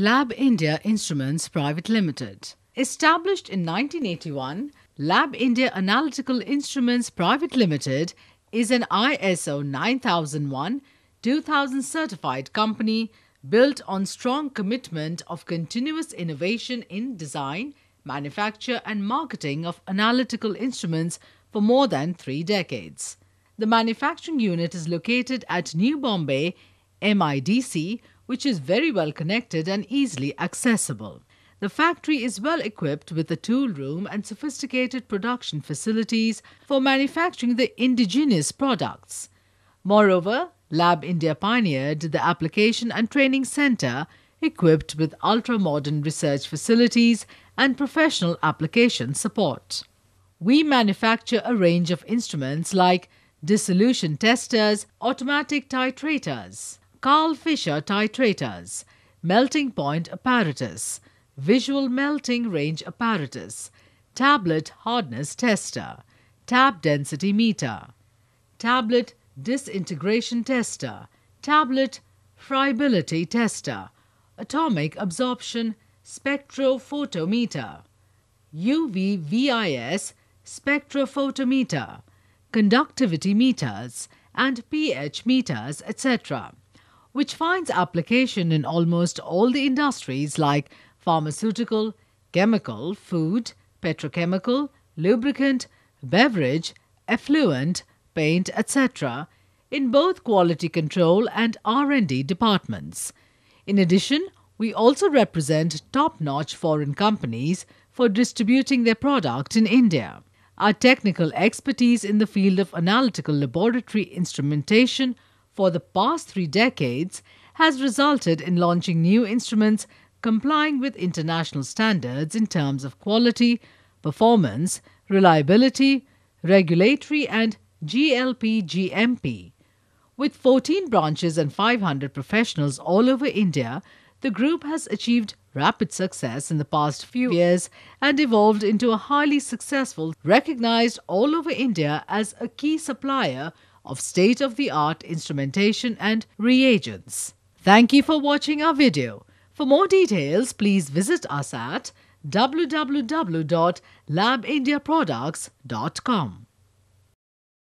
Labindia Instruments Private Limited. Established in 1981, Labindia Analytical Instruments Private Limited is an ISO 9001:2000 certified company built on strong commitment of continuous innovation in design, manufacture and marketing of analytical instruments for more than 3 decades. The manufacturing unit is located at New Bombay, MIDC, which is very well connected and easily accessible. The factory is well equipped with a tool room and sophisticated production facilities for manufacturing the indigenous products. Moreover, Labindia pioneered the application and training center equipped with ultra-modern research facilities and professional application support. We manufacture a range of instruments like dissolution testers, automatic titrators, Karl Fischer titrators, melting point apparatus, visual melting range apparatus, tablet hardness tester, tap density meter, tablet disintegration tester, tablet friability tester, atomic absorption spectrophotometer, UV-VIS spectrophotometer, conductivity meters and pH meters, etc., which finds application in almost all the industries like pharmaceutical, chemical, food, petrochemical, lubricant, beverage, effluent, paint, etc., in both quality control and R&D departments. In addition, we also represent top-notch foreign companies for distributing their product in India. Our technical expertise in the field of analytical laboratory instrumentation for the past 3 decades has resulted in launching new instruments complying with international standards in terms of quality, performance, reliability, regulatory and GLP-GMP. With 14 branches and 500 professionals all over India, the group has achieved rapid success in the past few years and evolved into a highly successful, recognized all over India as a key supplier of state-of-the-art instrumentation and reagents. Thank you for watching our video. For more details, please visit us at www.labindiaproducts.com.